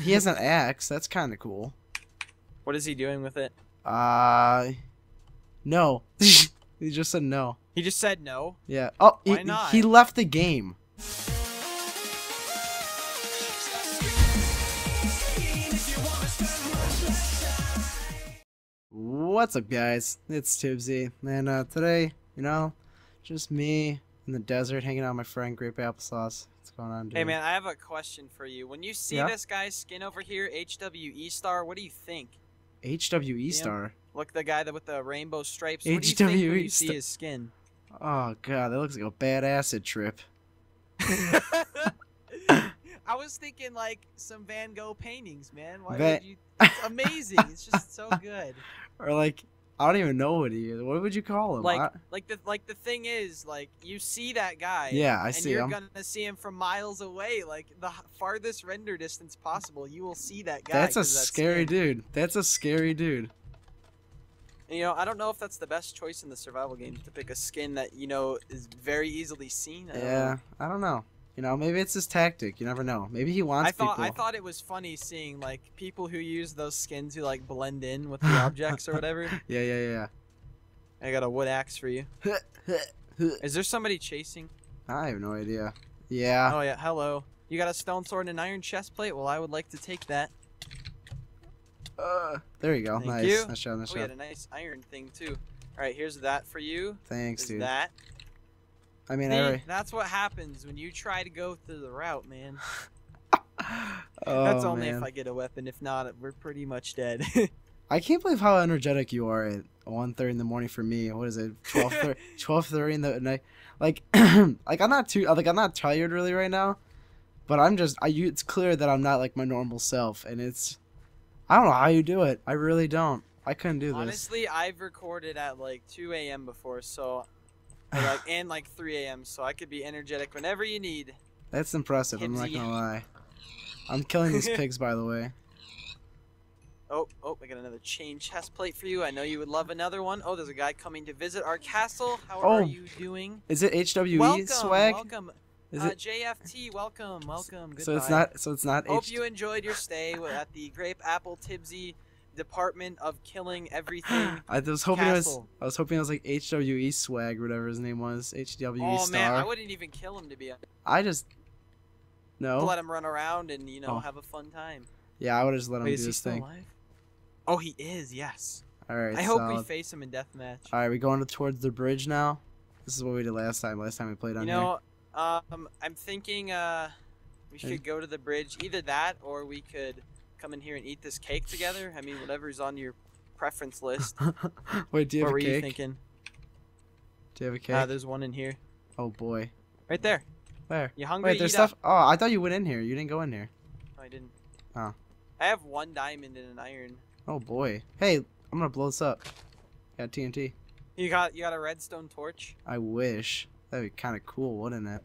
He has an axe. That's kind of cool. What is he doing with it? No. He just said no. He just said no? Yeah. Oh, why not? He left the game. What's up, guys? It's TYBZI, and today, you know, just me in the desert hanging out with my friend Grapeapplesauce. What's going on, dude? Hey, man, I have a question for you. When you see this guy's skin over here, HWE Star, what do you think? HWE Star? Look, the guy with the rainbow stripes. What do you think when you see his skin? Oh, God, that looks like a bad acid trip. I was thinking, like, some Van Gogh paintings, man. Why would you... It's amazing. It's just so good. Or, like... I don't even know what he is. What would you call him? Like, the thing is, like, you see that guy. Yeah, I see him. And you're gonna see him from miles away, like the farthest render distance possible. You will see that guy. That's a scary dude. That's a scary dude. And, you know, I don't know if that's the best choice in the survival game to pick a skin that you know is very easily seen. Yeah, I don't know. You know, maybe it's his tactic. You never know. Maybe he wants people. I thought it was funny seeing, like, people who use those skins who, like, blend in with the objects or whatever. Yeah, yeah, yeah. I got a wood axe for you. Is there somebody chasing? I have no idea. Yeah. Oh, yeah. Hello. You got a stone sword and an iron chest plate? Well, I would like to take that. There you go. Thank you. Nice shot, nice shot. We had a nice iron thing, too. All right, here's that for you. Thanks, dude. That. I mean, that's what happens when you try to go through the route, man. That's only if I get a weapon. If not, we're pretty much dead. I can't believe how energetic you are at 1:30 in the morning for me. What is it? 12:30 in the night. Like, like I'm not tired really right now, but I'm just. It's clear that I'm not like my normal self, and it's. I don't know how you do it. I really don't. I couldn't do this. Honestly, I've recorded at like 2 a.m. before, so. And like 3 a.m. so I could be energetic whenever you need. That's impressive. I'm not gonna lie. I'm killing these pigs, by the way. Oh, I got another chain chest plate for you. I know you would love another one. Oh, there's a guy coming to visit our castle. How are you doing? Is it HWE swag? Welcome. Is it JFT? Welcome, welcome. Goodbye. So it's not. So it's not. Hope you enjoyed your stay at the Grapeapple TYBZI Department of Killing Everything. I was hoping it was like HWE swag, whatever his name was. HWE Star. Oh man, I wouldn't even kill him to be honest. I just let him run around and you know have a fun time. Yeah, I would just let him do his thing. Alive? Oh, he is. Yes. All right. I hope we face him in deathmatch. All right, we're going towards the bridge now. This is what we did last time. Last time we played on here. You know, I'm thinking we should go to the bridge. Either that or we could. Come in here and eat this cake together. I mean, whatever's on your preference list. Wait, do you have a cake? What were you thinking? Do you have a cake? There's one in here. Oh boy. Right there. Where? You hungry? Wait, there's stuff. Oh, I thought you went in here. You didn't go in here. No, I didn't. Oh. I have one diamond and an iron. Oh boy. Hey, I'm gonna blow this up. Got TNT. You got a redstone torch? I wish. That'd be kind of cool, wouldn't it?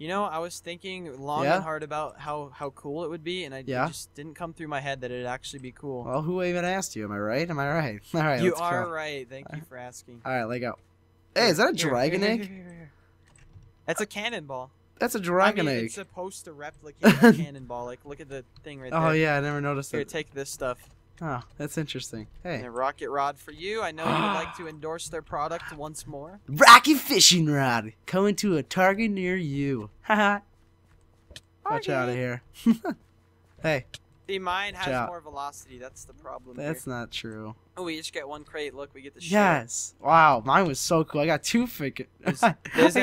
You know, I was thinking long and hard about how cool it would be, and it just didn't come through my head that it'd actually be cool. Well, who even asked you? Am I right? Am I right? All right. You are right. Thank you for asking. All right, let go. Hey, is that a dragon egg? That's a cannonball. That's a dragon egg. It's supposed to replicate a cannonball. Like, look at the thing right there. Oh yeah, I never noticed that. Here, take this stuff. Oh, that's interesting. Hey. And a rocket rod for you. I know you would like to endorse their product once more. Rocket fishing rod coming to a target near you. Haha. Watch out of here. Hey. See, mine has more velocity. That's the problem. That's not true. Oh, we just get one crate. Look, we get the shit. Yes. Wow, mine was so cool. I got two freaking. I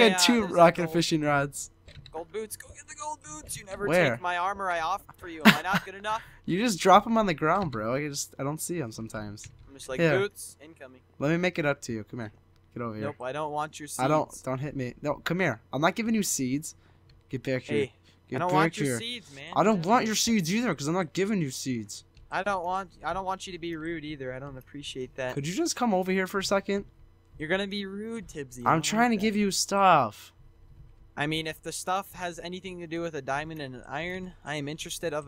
got two rocket fishing rods. Gold boots, go get the gold boots. You never take my armor I offer for you. Am I not good enough? You just drop them on the ground, bro. I don't see them sometimes. I'm just like boots incoming. Let me make it up to you. Come here. Get over here. Nope, I don't want your seeds. Don't hit me. No, come here. I'm not giving you seeds. Get back here. Get back here. I don't want your seeds, man. I don't want your seeds either because I'm not giving you seeds. I don't want you to be rude either. I don't appreciate that. Could you just come over here for a second? You're gonna be rude, Tybzy. I'm trying to give you stuff. I mean, if the stuff has anything to do with a diamond and an iron, I am interested. Not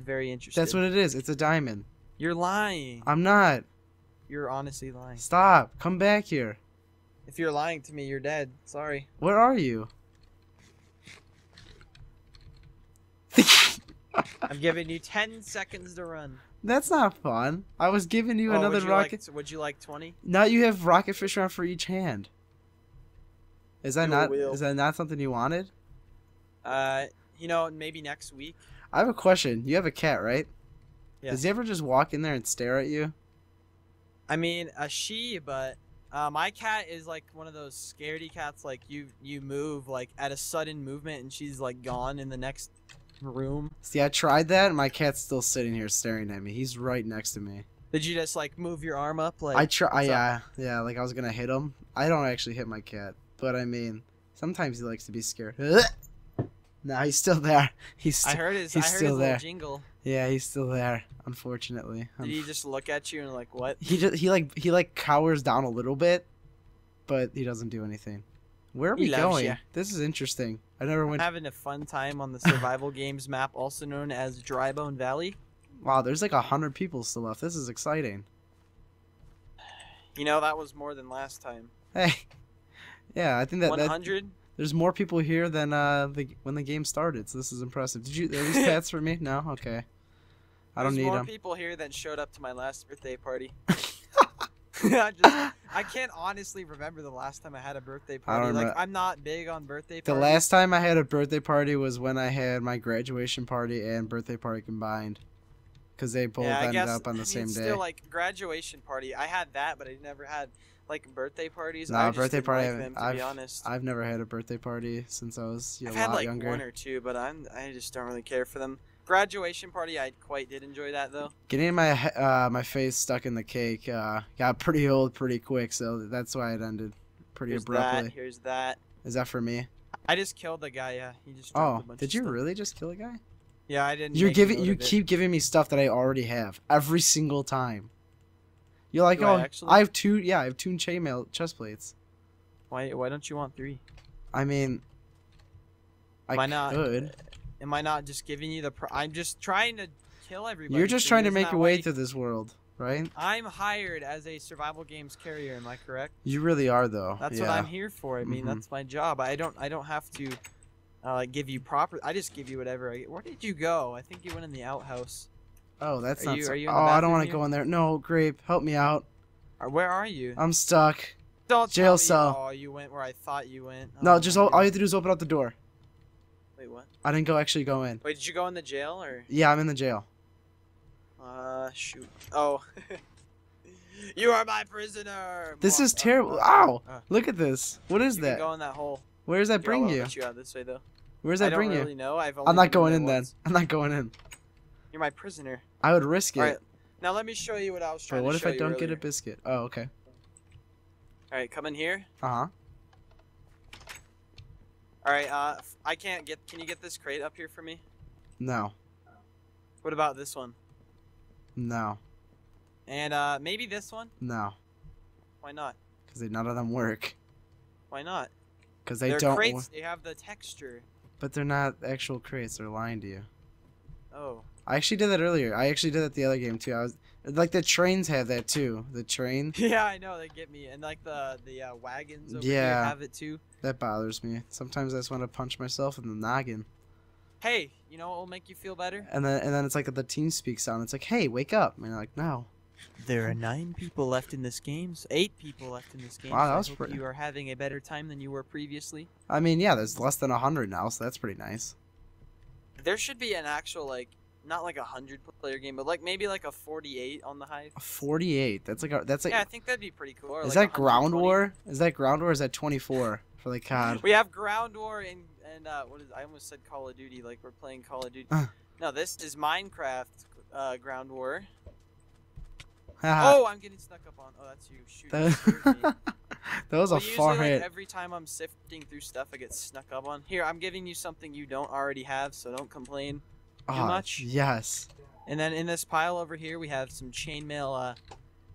very interested. That's what it is. It's a diamond. You're lying. I'm not. You're honestly lying. Stop. Come back here. If you're lying to me, you're dead. Sorry. Where are you? I'm giving you 10 seconds to run. That's not fun. I was giving you another rocket. Like, would you like 20? Now you have rocket fish on for each hand. Is that not something you wanted? You know, maybe next week. I have a question. You have a cat, right? Yeah. Does he ever just walk in there and stare at you? I mean, but my cat is like one of those scaredy cats. Like you move like at a sudden movement, and she's like gone in the next room. See, I tried that, and my cat's still sitting here staring at me. He's right next to me. Did you just like move your arm up? Like I try. Yeah. Like I was gonna hit him. I don't actually hit my cat, but I mean, sometimes he likes to be scared. No, he's still there. I heard his little jingle. Yeah, he's still there. Unfortunately. Did he just look at you and like what? He cowers down a little bit, but he doesn't do anything. Where are we going? You. This is interesting. I never went. I'm having a fun time on the survival games map, also known as Dry Bone Valley. Wow, there's like 100 people still left. This is exciting. You know, that was more than last time. Hey. Yeah, I think that 100. There's more people here than when the game started, so this is impressive. Did you? Are these cats for me? No? Okay. I don't need them. There's more people here than showed up to my last birthday party. I can't honestly remember the last time I had a birthday party. I don't know. I'm not big on birthday parties. The last time I had a birthday party was when I had my graduation party and birthday party combined. Because they both ended up on the same day. Still, like, graduation party, I had that, but I never had... Like birthday parties. Nah, I've never had a birthday party since I was a lot younger. I've had like one or two, but I just don't really care for them. Graduation party, I quite did enjoy that though. Getting my my face stuck in the cake got pretty old pretty quick, so that's why it ended pretty abruptly. Here's that. Is that for me? I just killed the guy. Yeah, he just. Oh, did you really just kill a guy? Yeah, I didn't. You keep giving me stuff that I already have every single time. You're like, I have two. Yeah, I have two chest plates. Why don't you want 3? I mean, I could. Am I not just giving you the? I'm just trying to kill everybody. You're just trying to make your way through this world, right? I'm hired as a survival games carrier. Am I correct? You really are, though. That's what I'm here for. I mean, that's my job. I don't have to give you proper. I just give you whatever. Where did you go? I think you went in the outhouse. Oh, that's not. Oh, I don't want to go in there. No, Grape, help me out. Where are you? I'm stuck. Don't jail tell cell. Me. Oh, you went where I thought you went. Oh, no, just all you have to do is open up the door. Wait, what? I didn't actually go in. Wait, did you go in the jail or? Yeah, I'm in the jail. Shoot. Oh. You are my prisoner. This is terrible. Ow! Look at this. What is that? Go in that hole. Where does that bring you? You out this way though. Where does that bring you? I don't really know. I'm not going in then. I'm not going in. You're my prisoner. I would risk it. All right. Now let me show you what I was trying to show you. What if I don't get a biscuit? Oh, okay. All right, come in here. Uh-huh. All right, I can't get... Can you get this crate up here for me? No. What about this one? No. And maybe this one? No. Why not? Because none of them work. Why not? Because they don't... They're crates. They have the texture. But they're not actual crates. They're lying to you. Oh. I actually did that earlier. I actually did that the other game too. I was like the trains have that too. The train. Yeah, I know they get me, and like the wagons over here have it too. That bothers me. Sometimes I just want to punch myself in the noggin. Hey, you know what will make you feel better? And then it's like the TeamSpeak sound. It's like, hey, wake up! And you're like, no. There are 9 people left in this game. 8 people left in this game. Wow, that was pretty. You are having a better time than you were previously. I mean, yeah, there's less than 100 now, so that's pretty nice. There should be an actual like. Not like a 100-player game, but like maybe like a 48 on the high. A 48. That's like yeah, I think that'd be pretty cool. Or is like that Ground War? Is that Ground War? Or is that 24 for like COD? We have Ground War and what is? I almost said Call of Duty. Like we're playing Call of Duty. No, this is Minecraft Ground War. Oh, I'm getting stuck up on. Oh, that's you. Shoot. That was a far hit. Like, every time I'm sifting through stuff, I get snuck up on. Here, I'm giving you something you don't already have, so don't complain. Much. Yes. And then in this pile over here, we have some chainmail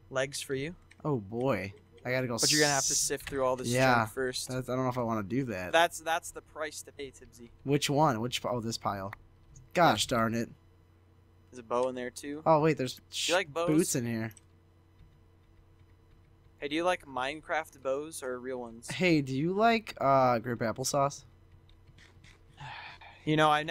legs for you. Oh boy, I gotta go. But you're gonna have to sift through all this junk first. I don't know if I want to do that. That's the price to pay, Tibzy. Which one? Oh, this pile. Gosh darn it. There's a bow in there too. Oh wait, there's boots in here. Hey, do you like Minecraft bows or real ones? Hey, do you like Grapeapplesauce? You know,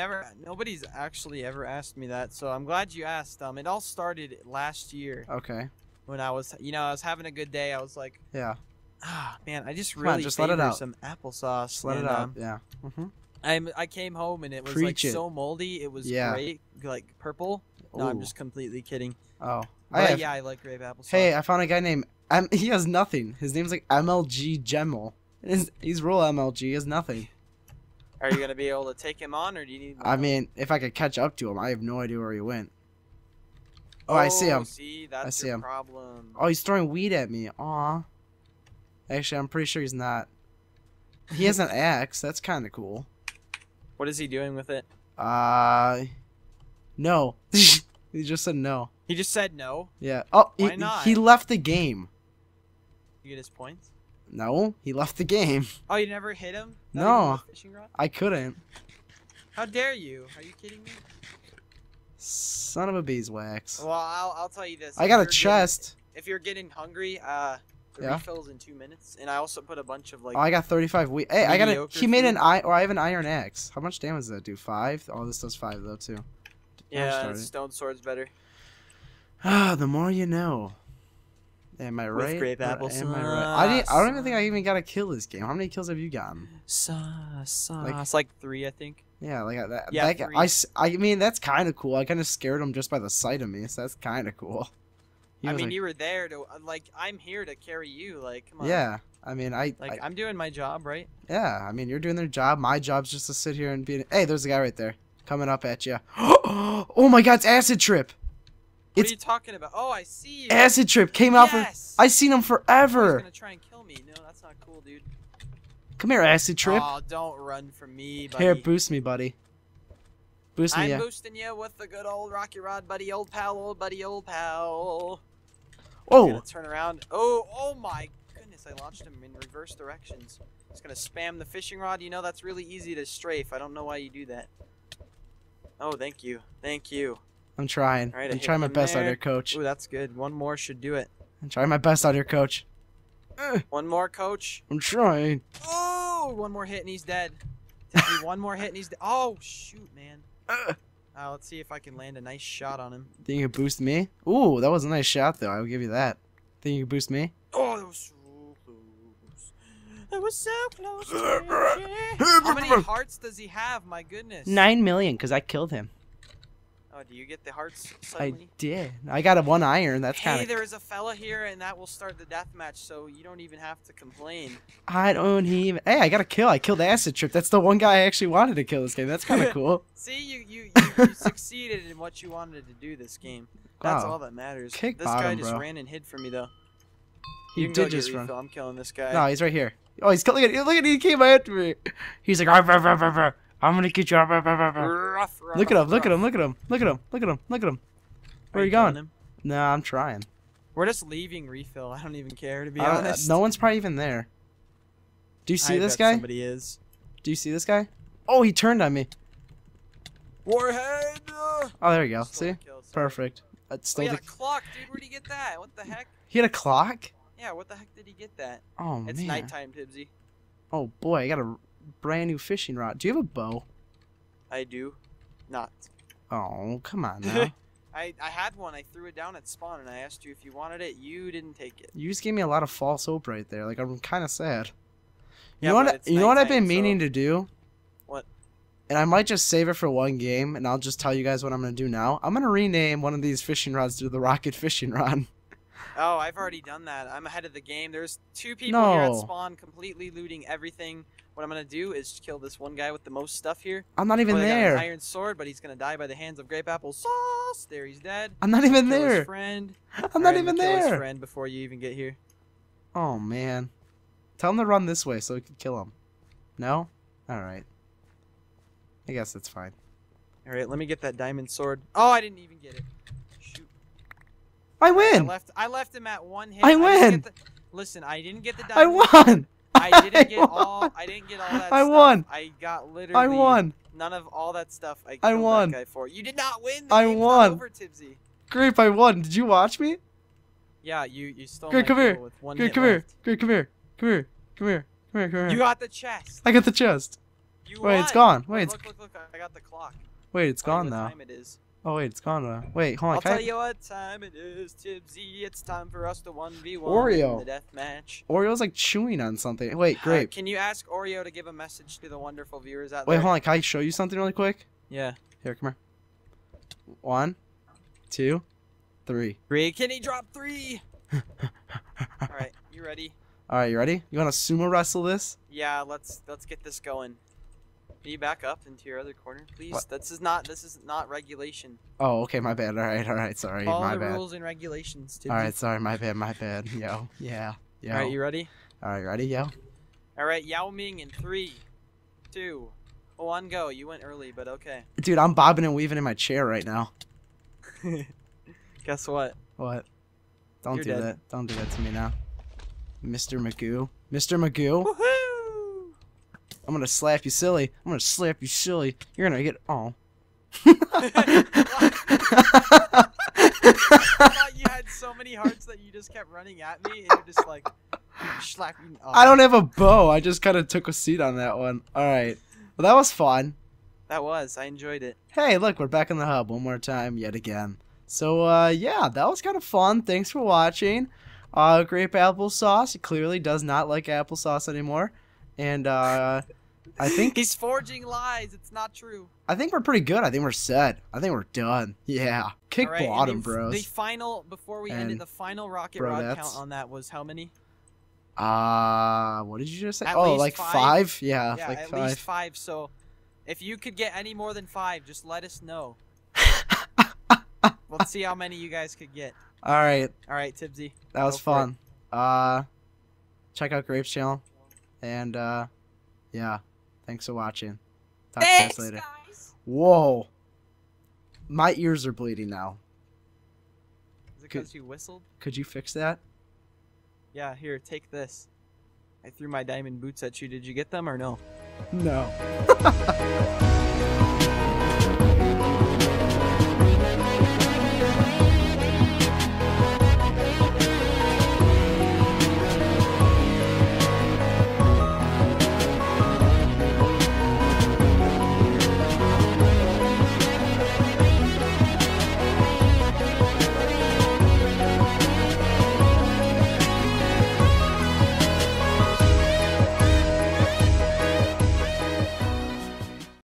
nobody's actually ever asked me that, so I'm glad you asked. It all started last year. Okay. When I was, you know, I was having a good day. I was like, yeah. Ah, man, I just really favor some applesauce. Let it out. Yeah. Mm-hmm. I came home and it was like so moldy. It was great, like purple. Ooh. No, I'm just completely kidding. Oh. Yeah, I like Grapeapplesauce. Hey, I found a guy named he has nothing. His name's like MLG Gemmel. He's real MLG. He has nothing. Are you gonna be able to take him on, or do you need? I mean, if I could catch up to him, I have no idea where he went. Oh, I see him. See, that's I see your him. Problem. Oh, he's throwing weed at me. Aw. Actually, I'm pretty sure he's not. He has an axe. That's kind of cool. What is he doing with it? No. He just said no. He just said no. Yeah. Oh, why not? He left the game. You get his points? No, he left the game. Oh, you never hit him? No. Fishing rod? I couldn't. How dare you? Are you kidding me? Son of a beeswax. Well, I'll tell you this. I got a chest. If you're getting hungry, the refill's in 2 minutes, and I also put a bunch of like. Oh, I got 35 wheat. Hey, I got a. He made an I have an iron axe. How much damage does that do? 5. Oh, this does 5 though too. Yeah, stone sword's better. Ah, the more you know. Am I right? With Grapeapplesauce. Am I right? I don't even think I even got a kill this game. How many kills have you gotten? It's like 3, I think. Yeah, like that. Yeah, that guy, I mean, that's kind of cool. I kind of scared him just by the sight of me. So that's kind of cool. I mean, like, you were there to like. I'm here to carry you. Like, come on. Yeah. I mean, I'm doing my job, right? Yeah. I mean, you're doing their job. My job's just to sit here and be. Hey, there's a guy right there coming up at you. Oh my God, it's Acid Trip. What are you talking about? Oh, I see you. Acid Trip came out for. I seen him forever. He's gonna try and kill me. No, that's not cool, dude. Come here, Acid Trip. Oh, don't run from me, buddy. Here, boost me, buddy. Boost me. I'm boosting you with the good old Rocky Rod, buddy, old pal, old buddy, old pal. Oh. He's gonna turn around. Oh, oh my goodness! I launched him in reverse directions. He's gonna spam the fishing rod. You know that's really easy to strafe. I don't know why you do that. Oh, thank you, thank you. I'm trying. Right, I'm trying my best out here, coach. Ooh, that's good. One more should do it. I'm trying my best out here, coach. One more, coach. I'm trying. Oh, one more hit and he's dead. One more hit and he's dead. Oh, shoot, man. Let's see if I can land a nice shot on him. Think you can boost me? Ooh, that was a nice shot, though. I will give you that. Think you can boost me? Oh, that was so close. That was so close. How many hearts does he have? My goodness. 9 million, because I killed him. Oh, do you get the hearts suddenly? I did. I got a 1 iron. That's kind of. Hey, there is a fella here, and that will start the death match, so you don't even have to complain. I don't even. Hey, I got a kill. I killed Acid Trip. That's the one guy I actually wanted to kill this game. That's kind of cool. See, you succeeded in what you wanted to do this game. That's all that matters. Kick this bottom, guy just ran and hid from me, though. He did just run. I'm killing this guy. No, he's right here. Oh, he's killing it. Look at him. He came after me. He's like, arf, arf, arf, arf, arf. I'm gonna get you. Look at him! Look at him! Look at him! Look at him! Look at him! Look at him! Where are you going? Him? Nah, I'm trying. We're just leaving refill. I don't even care, to be honest. No one's probably even there. Do you see this guy? Somebody is. Do you see this guy? Oh, he turned on me. Warhead! Oh, there you go. See? Perfect. He had a clock, dude. Where'd he get that? What the heck? He had a clock? Yeah. What the heck did he get that? Oh man. It's nighttime, Tibsy. Oh boy, I got a brand new fishing rod. Do you have a bow? I do not. Oh, come on now. I had one. I threw it down at spawn, and I asked you if you wanted it. You didn't take it. You just gave me a lot of false hope right there. Like, I'm kind of sad. Yeah, you know what I've been meaning to do? What? And I might just save it for one game, and I'll just tell you guys what I'm going to do now. I'm going to rename one of these fishing rods to the Rocket Fishing Rod. Oh, I've already done that. I'm ahead of the game. There's 2 people here at spawn completely looting everything. What I'm going to do is kill this one guy with the most stuff here. I'm not even there. Got an iron sword, but he's going to die by the hands of Grapeapplesauce. There, he's dead. I'm not even there. His friend. I'm not even there. Kill his friend before you even get here. Oh, man. Tell him to run this way so we can kill him. No? All right. I guess that's fine. All right, let me get that diamond sword. Oh, I didn't even get it. Shoot. I win. I left him at 1 hit. I win. Listen, I didn't get the diamond. I won. I didn't get all that stuff. I won. I got literally none of all that stuff I killed that guy for. You did not win. The game's not over, Tibsy. Grape, I won. Did you watch me? Yeah, you stole my kill with 1 hit. Grape, come here. Grape, come here. Come here. Come here. Come here. You got the chest. I got the chest. Wait, it's gone. Wait, it's... Look, I got the clock. Wait, it's gone now. Oh, wait, it's gone now. Wait, hold on. I'll tell you what time it is, TYBZI. It's time for us to 1v1 Oreo. In the death match. Oreo's like chewing on something. Wait, Grape. Can you ask Oreo to give a message to the wonderful viewers out there? Wait, hold on. Can I show you something really quick? Yeah. Here, come here. 1, 2, 3. 3. Can he drop 3? All right, you ready? All right, you ready? You want to sumo wrestle this? Yeah, let's get this going. Can you back up into your other corner, please? What? This is not regulation. Oh, okay, my bad. All right, sorry, all my bad. All the rules and regulations, dude. All right, sorry, my bad. Yo, yeah. All right, you ready? All right, ready, yo. All right, Yao Ming in 3, 2, 1, go. You went early, but okay. Dude, I'm bobbing and weaving in my chair right now. Guess what? What? Don't do that. Don't do that to me now. Mr. Magoo. Mr. Magoo. Woohoo! I'm gonna slap you silly. You're gonna get I thought you had so many hearts that you just kept running at me and you're just like slapping. Oh. I don't have a bow, I just kinda took a seat on that one. Alright. Well, that was fun. That was. I enjoyed it. Hey, look, we're back in the hub one more time yet again. So yeah, that was kinda fun. Thanks for watching. Grapeapplesauce clearly does not like applesauce anymore, and I think he's forging lies. It's not true. I think we're pretty good. I think we're set. I think we're done. Yeah, kick right, bottom, bros. The final before we ended, the final rocket rod count on that was how many? What did you just say? At oh, like five? Yeah, like at least 5. So if you could get any more than 5, just let us know. Let's see how many you guys could get. All right, TYBZI. That was fun. Check out Grape's channel, and yeah, thanks for watching. Talk to you guys later. Guys. Whoa, my ears are bleeding now. Is it because you whistled? Could you fix that? Yeah, here, take this. I threw my diamond boots at you. Did you get them or no? No.